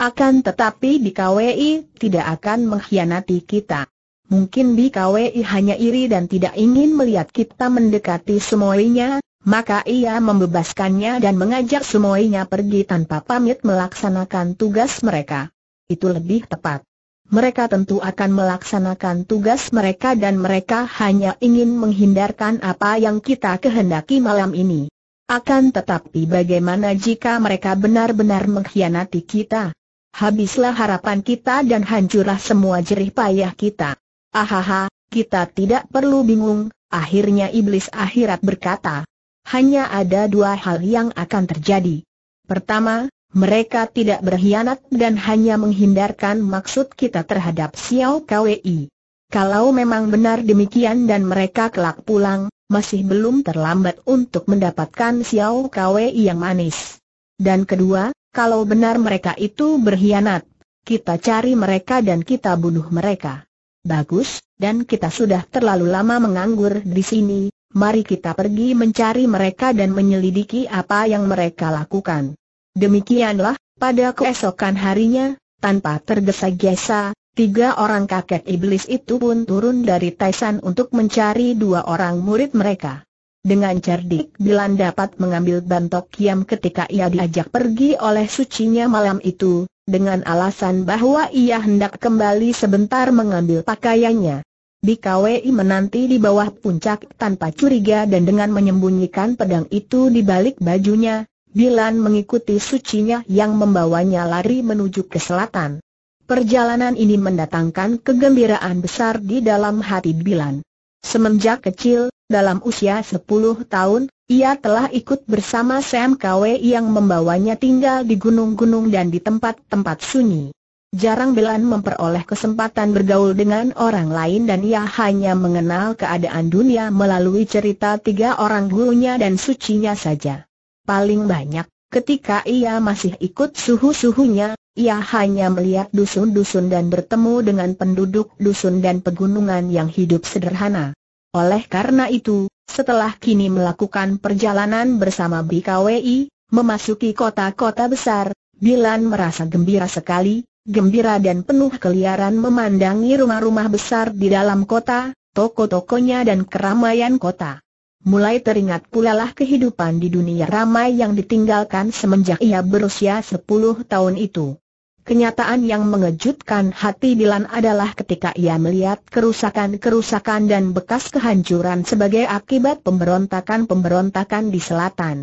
Akan tetapi D K W I tidak akan mengkhianati kita. Mungkin D K W I hanya iri dan tidak ingin melihat kita mendekati semuanya, maka ia membebaskannya dan mengajak semuanya pergi tanpa pamit melaksanakan tugas mereka. Itu lebih tepat. Mereka tentu akan melaksanakan tugas mereka dan mereka hanya ingin menghindarkan apa yang kita kehendaki malam ini. Akan tetapi bagaimana jika mereka benar-benar mengkhianati kita? Habislah harapan kita dan hancurlah semua jerih payah kita. Ahaha, kita tidak perlu bingung, akhirnya Iblis Akhirat berkata. Hanya ada dua hal yang akan terjadi. Pertama, mereka tidak berkhianat dan hanya menghindarkan maksud kita terhadap Siau Kwi. Kalau memang benar demikian dan mereka kelak pulang, masih belum terlambat untuk mendapatkan Siau Kwi yang manis. Dan kedua, kalau benar mereka itu berkhianat, kita cari mereka dan kita bunuh mereka. Bagus, dan kita sudah terlalu lama menganggur di sini, mari kita pergi mencari mereka dan menyelidiki apa yang mereka lakukan. Demikianlah, pada keesokan harinya, tanpa tergesa-gesa, tiga orang kakek iblis itu pun turun dari Taisan untuk mencari dua orang murid mereka. Dengan cerdik Bilan dapat mengambil bantok Kiam ketika ia diajak pergi oleh sucinya malam itu, dengan alasan bahwa ia hendak kembali sebentar mengambil pakaiannya. B K W I menanti di bawah puncak tanpa curiga dan dengan menyembunyikan pedang itu di balik bajunya. Bilan mengikuti sucinya yang membawanya lari menuju ke selatan. Perjalanan ini mendatangkan kegembiraan besar di dalam hati Bilan. Semenjak kecil, dalam usia sepuluh tahun, ia telah ikut bersama Sam Kwi yang membawanya tinggal di gunung-gunung dan di tempat-tempat sunyi. Jarang Bilan memperoleh kesempatan bergaul dengan orang lain dan ia hanya mengenal keadaan dunia melalui cerita tiga orang gurunya dan sucinya saja. Paling banyak, ketika ia masih ikut suhu-suhunya, ia hanya melihat dusun-dusun dan bertemu dengan penduduk dusun dan pegunungan yang hidup sederhana. Oleh karena itu, setelah kini melakukan perjalanan bersama B K W I, memasuki kota-kota besar, Bilan merasa gembira sekali. Gembira dan penuh keliaran memandangi rumah-rumah besar di dalam kota, toko-tokonya dan keramaian kota. Mulai teringat pula lah kehidupan di dunia ramai yang ditinggalkan semenjak ia berusia sepuluh tahun itu. Kenyataan yang mengejutkan hati Bilan adalah ketika ia melihat kerusakan-kerusakan dan bekas kehancuran sebagai akibat pemberontakan-pemberontakan di selatan.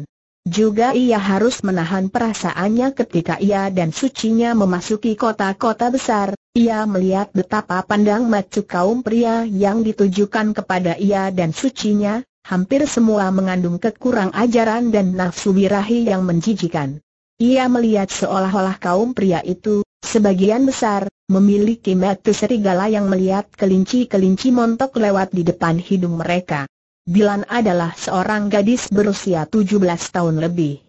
Juga ia harus menahan perasaannya ketika ia dan sucinya memasuki kota-kota besar. Ia melihat betapa pandang mata kaum pria yang ditujukan kepada ia dan sucinya, hampir semua mengandung kekurang ajaran dan nafsu birahi yang menjijikan. Ia melihat seolah-olah kaum pria itu, sebagian besar, memiliki mata serigala yang melihat kelinci-kelinci montok lewat di depan hidung mereka. Bilan adalah seorang gadis berusia tujuh belas tahun lebih.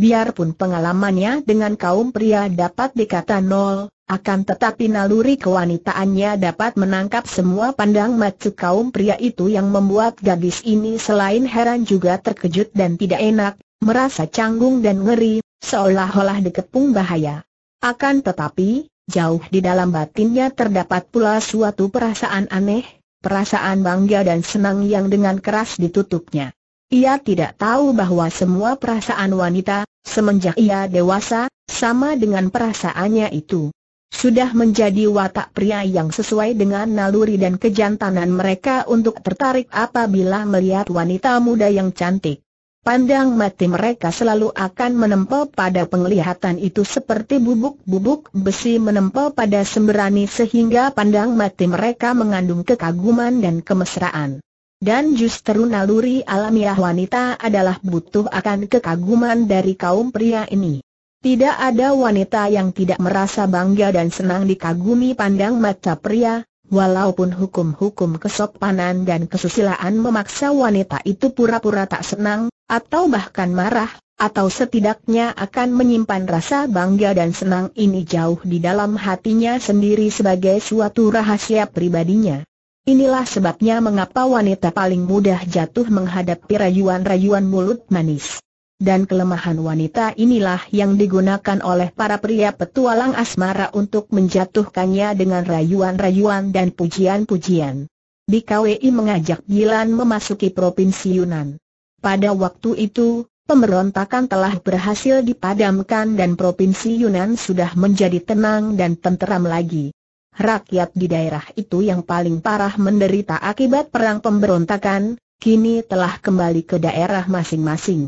Biarpun pengalamannya dengan kaum pria dapat dikata nol, akan tetapi naluri kewanitaannya dapat menangkap semua pandang mata kaum pria itu yang membuat gadis ini selain heran juga terkejut dan tidak enak, merasa canggung dan ngeri, seolah-olah dikepung bahaya. Akan tetapi, jauh di dalam batinnya terdapat pula suatu perasaan aneh. Perasaan bangga dan senang yang dengan keras ditutupnya. Ia tidak tahu bahwa semua perasaan wanita, semenjak ia dewasa, sama dengan perasaannya itu. Sudah menjadi watak pria yang sesuai dengan naluri dan kejantanan mereka untuk tertarik apabila melihat wanita muda yang cantik. Pandang mata mereka selalu akan menempel pada penglihatan itu seperti bubuk-bubuk besi menempel pada sembrani sehingga pandang mata mereka mengandung kekaguman dan kemesraan. Dan justru naluri alamiah wanita adalah butuh akan kekaguman dari kaum pria ini. Tidak ada wanita yang tidak merasa bangga dan senang dikagumi pandang mata pria. Walaupun hukum-hukum kesopanan dan kesusilaan memaksa wanita itu pura-pura tak senang, atau bahkan marah, atau setidaknya akan menyimpan rasa bangga dan senang ini jauh di dalam hatinya sendiri sebagai suatu rahasia pribadinya. Inilah sebabnya mengapa wanita paling mudah jatuh menghadapi rayuan-rayuan mulut manis. Dan kelemahan wanita inilah yang digunakan oleh para pria petualang asmara untuk menjatuhkannya dengan rayuan-rayuan dan pujian-pujian. Bika Wei mengajak Bilan memasuki provinsi Yunan. Pada waktu itu, pemberontakan telah berhasil dipadamkan dan provinsi Yunan sudah menjadi tenang dan tenteram lagi. Rakyat di daerah itu yang paling parah menderita akibat perang pemberontakan, kini telah kembali ke daerah masing-masing.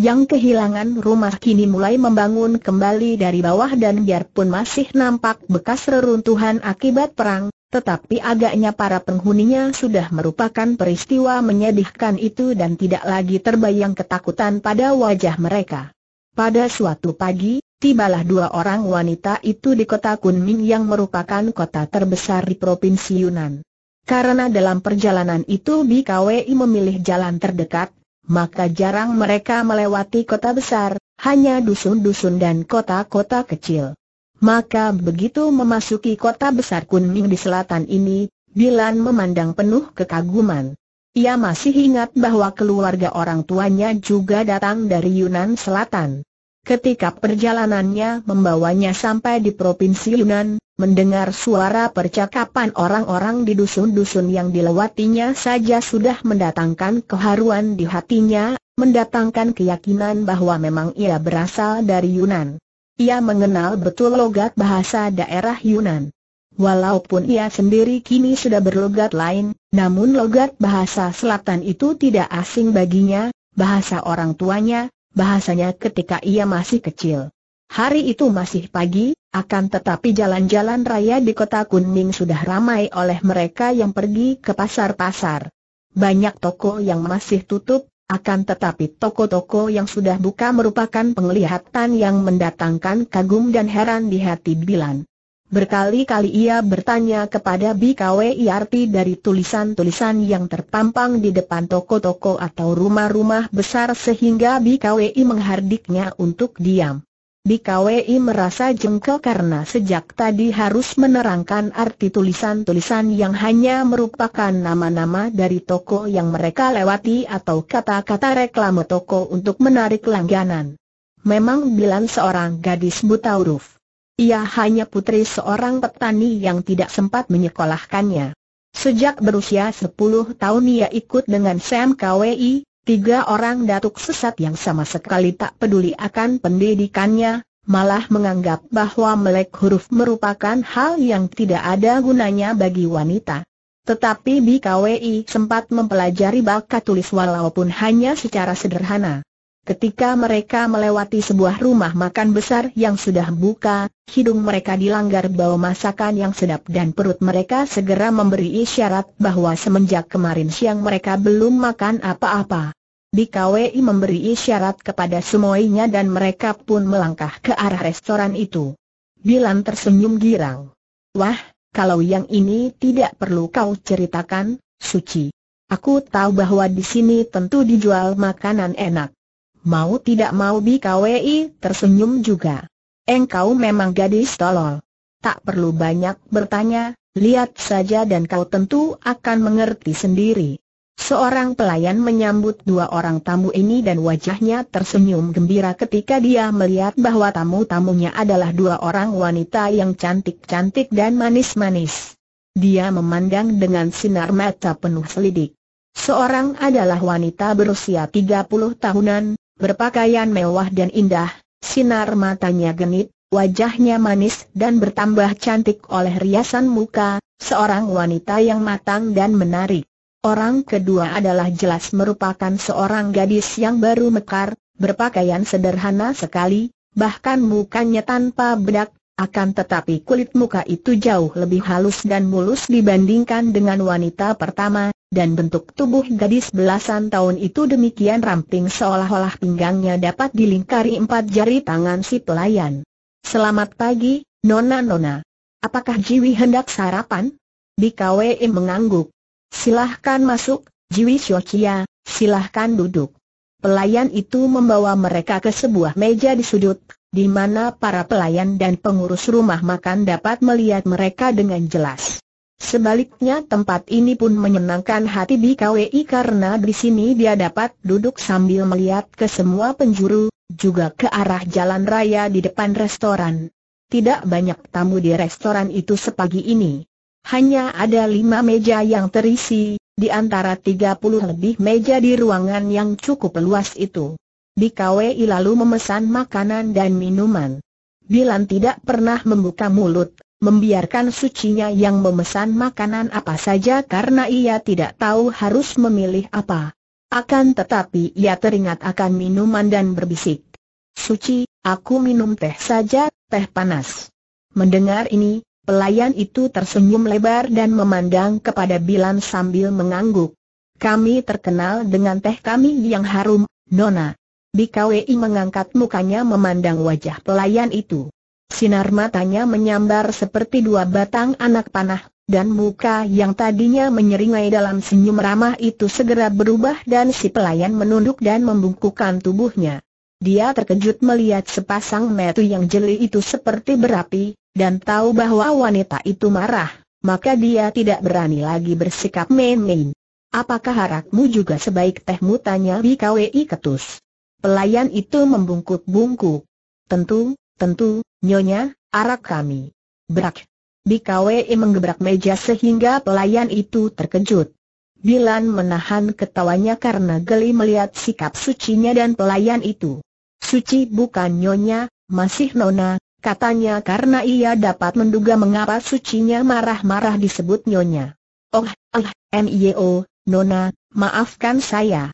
Yang kehilangan rumah kini mulai membangun kembali dari bawah dan biarpun masih nampak bekas reruntuhan akibat perang, tetapi agaknya para penghuninya sudah merupakan peristiwa menyedihkan itu dan tidak lagi terbayang ketakutan pada wajah mereka. Pada suatu pagi, tibalah dua orang wanita itu di kota Kunming yang merupakan kota terbesar di provinsi Yunan. Karena dalam perjalanan itu B K W I memilih jalan terdekat, maka jarang mereka melewati kota besar, hanya dusun-dusun dan kota-kota kecil. Maka begitu memasuki kota besar Kunming di selatan ini, Bilan memandang penuh kekaguman. Ia masih ingat bahwa keluarga orang tuanya juga datang dari Yunan Selatan. Ketika perjalanannya membawanya sampai di provinsi Yunan, mendengar suara percakapan orang-orang di dusun-dusun yang dilewatinya saja sudah mendatangkan keharuan di hatinya, mendatangkan keyakinan bahwa memang ia berasal dari Yunan. Ia mengenal betul logat bahasa daerah Yunan. Walaupun ia sendiri kini sudah berlogat lain, namun logat bahasa selatan itu tidak asing baginya, bahasa orang tuanya. Bahasanya ketika ia masih kecil. Hari itu masih pagi, akan tetapi jalan-jalan raya di kota Kunming sudah ramai oleh mereka yang pergi ke pasar-pasar. Banyak toko yang masih tutup, akan tetapi toko-toko yang sudah buka merupakan penglihatan yang mendatangkan kagum dan heran di hati Bilan. Berkali-kali ia bertanya kepada B K W I arti dari tulisan-tulisan yang terpampang di depan toko-toko atau rumah-rumah besar sehingga B K W I menghardiknya untuk diam. B K W I merasa jengkel karena sejak tadi harus menerangkan arti tulisan-tulisan yang hanya merupakan nama-nama dari toko yang mereka lewati atau kata-kata reklame toko untuk menarik langganan. Memang Bilan seorang gadis buta huruf. Ia hanya putri seorang petani yang tidak sempat menyekolahkannya. Sejak berusia sepuluh tahun ia ikut dengan C M K W I, tiga orang datuk sesat yang sama sekali tak peduli akan pendidikannya, malah menganggap bahwa melek huruf merupakan hal yang tidak ada gunanya bagi wanita. Tetapi B K W I sempat mempelajari bakat tulis walaupun hanya secara sederhana. Ketika mereka melewati sebuah rumah makan besar yang sudah buka, hidung mereka dilanggar bau masakan yang sedap dan perut mereka segera memberi isyarat bahwa semenjak kemarin siang mereka belum makan apa-apa. B K W I memberi isyarat kepada semuanya dan mereka pun melangkah ke arah restoran itu. Bilan tersenyum girang. "Wah, kalau yang ini tidak perlu kau ceritakan, Suci. Aku tahu bahwa di sini tentu dijual makanan enak." Mau tidak mau B K W I tersenyum juga. "Engkau memang gadis tolol. Tak perlu banyak bertanya, lihat saja dan kau tentu akan mengerti sendiri." Seorang pelayan menyambut dua orang tamu ini dan wajahnya tersenyum gembira ketika dia melihat bahwa tamu-tamunya adalah dua orang wanita yang cantik-cantik dan manis-manis. Dia memandang dengan sinar mata penuh selidik. Seorang adalah wanita berusia tiga puluh tahunan. Berpakaian mewah dan indah, sinar matanya genit, wajahnya manis dan bertambah cantik oleh riasan muka, seorang wanita yang matang dan menarik. Orang kedua adalah jelas merupakan seorang gadis yang baru mekar, berpakaian sederhana sekali, bahkan mukanya tanpa bedak, akan tetapi kulit muka itu jauh lebih halus dan mulus dibandingkan dengan wanita pertama. Dan bentuk tubuh gadis belasan tahun itu demikian ramping seolah-olah pinggangnya dapat dilingkari empat jari tangan si pelayan. "Selamat pagi, Nona-nona. Apakah Jiwi hendak sarapan?" B K W I mengangguk. "Silahkan masuk, Jiwi Shochia, silahkan duduk." Pelayan itu membawa mereka ke sebuah meja di sudut, di mana para pelayan dan pengurus rumah makan dapat melihat mereka dengan jelas. Sebaliknya tempat ini pun menyenangkan hati B K W I karena di sini dia dapat duduk sambil melihat ke semua penjuru, juga ke arah jalan raya di depan restoran. Tidak banyak tamu di restoran itu sepagi ini. Hanya ada lima meja yang terisi, di antara tiga puluh lebih meja di ruangan yang cukup luas itu. B K W I lalu memesan makanan dan minuman. Bilan tidak pernah membuka mulut, membiarkan sucinya yang memesan makanan apa saja karena ia tidak tahu harus memilih apa. Akan tetapi ia teringat akan minuman dan berbisik, "Suci, aku minum teh saja, teh panas." Mendengar ini, pelayan itu tersenyum lebar dan memandang kepada Bilan sambil mengangguk. "Kami terkenal dengan teh kami yang harum, Nona." B K W I mengangkat mukanya memandang wajah pelayan itu. Sinar matanya menyambar seperti dua batang anak panah, dan muka yang tadinya menyeringai dalam senyum ramah itu segera berubah dan si pelayan menunduk dan membungkukkan tubuhnya. Dia terkejut melihat sepasang mata yang jeli itu seperti berapi, dan tahu bahwa wanita itu marah, maka dia tidak berani lagi bersikap main-main. "Apakah arakmu juga sebaik tehmu?" tanya B K W I ketus. Pelayan itu membungkuk-bungkuk. "Tentu, tentu, Nyonya, arak kami." "Berak." B K W I menggebrak meja sehingga pelayan itu terkejut. Bilan menahan ketawanya karena geli melihat sikap sucinya dan pelayan itu. "Suci bukan Nyonya, masih Nona," katanya karena ia dapat menduga mengapa sucinya marah-marah disebut Nyonya. "Oh, ah, N Y O, Nona, maafkan saya."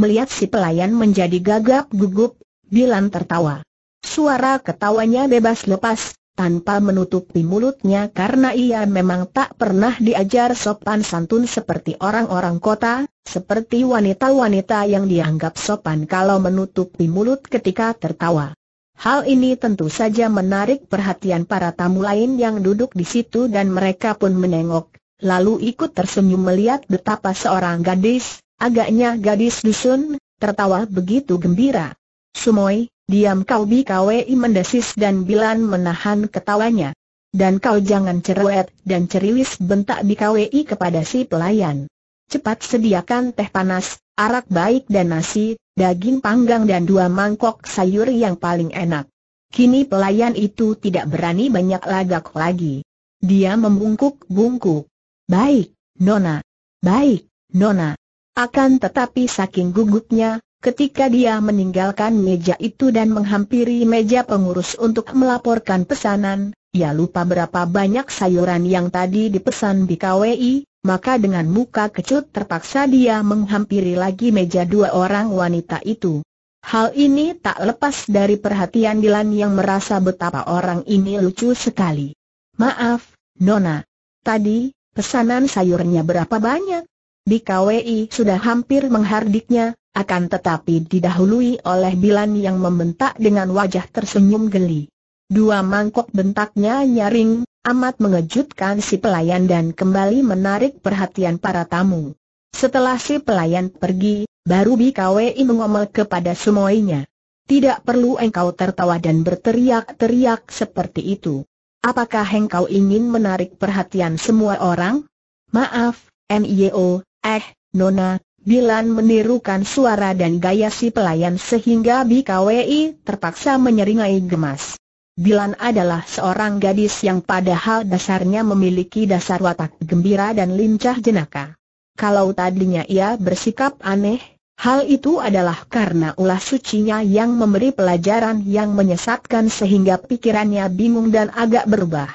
Melihat si pelayan menjadi gagap gugup, Bilan tertawa. Suara ketawanya bebas lepas, tanpa menutupi mulutnya karena ia memang tak pernah diajar sopan santun seperti orang-orang kota, seperti wanita-wanita yang dianggap sopan kalau menutupi mulut ketika tertawa. Hal ini tentu saja menarik perhatian para tamu lain yang duduk di situ dan mereka pun menengok, lalu ikut tersenyum melihat betapa seorang gadis, agaknya gadis dusun, tertawa begitu gembira. "Sumoi, diam kau!" Bika Wei mendesis dan Bilan menahan ketawanya. "Dan kau jangan cerewet dan ceriwis," bentak Bika Wei kepada si pelayan. "Cepat sediakan teh panas, arak baik dan nasi, daging panggang dan dua mangkok sayur yang paling enak." Kini pelayan itu tidak berani banyak lagak lagi. Dia membungkuk-bungkuk. "Baik, Nona. Baik, Nona." Akan tetapi saking gugupnya, ketika dia meninggalkan meja itu dan menghampiri meja pengurus untuk melaporkan pesanan, ia lupa berapa banyak sayuran yang tadi dipesan Bika Wei. Maka dengan muka kecut terpaksa dia menghampiri lagi meja dua orang wanita itu. Hal ini tak lepas dari perhatian Bilan yang merasa betapa orang ini lucu sekali. "Maaf, Nona. Tadi, pesanan sayurnya berapa banyak?" Bika Wei sudah hampir menghardiknya, akan tetapi didahului oleh Bilan yang membentak dengan wajah tersenyum geli. "Dua mangkok," bentaknya nyaring, amat mengejutkan si pelayan dan kembali menarik perhatian para tamu. Setelah si pelayan pergi, baru Bika Wei mengomel kepada semuanya. "Tidak perlu engkau tertawa dan berteriak-teriak seperti itu. Apakah engkau ingin menarik perhatian semua orang?" "Maaf, Mio, eh, Nona." Bilan menirukan suara dan gaya si pelayan sehingga Bika Wei terpaksa menyeringai gemas. Bilan adalah seorang gadis yang padahal dasarnya memiliki dasar watak gembira dan lincah jenaka. Kalau tadinya ia bersikap aneh, hal itu adalah karena ulah sucinya yang memberi pelajaran yang menyesatkan sehingga pikirannya bingung dan agak berubah.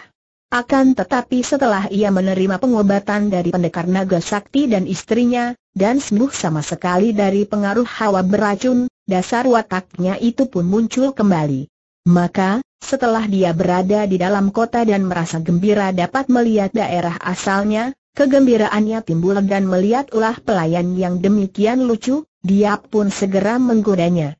Akan tetapi setelah ia menerima pengobatan dari Pendekar Naga Sakti dan istrinya, dan sembuh sama sekali dari pengaruh hawa beracun, dasar wataknya itu pun muncul kembali. Maka, setelah dia berada di dalam kota dan merasa gembira dapat melihat daerah asalnya, kegembiraannya timbul dan melihat ulah pelayan yang demikian lucu, dia pun segera menggodanya.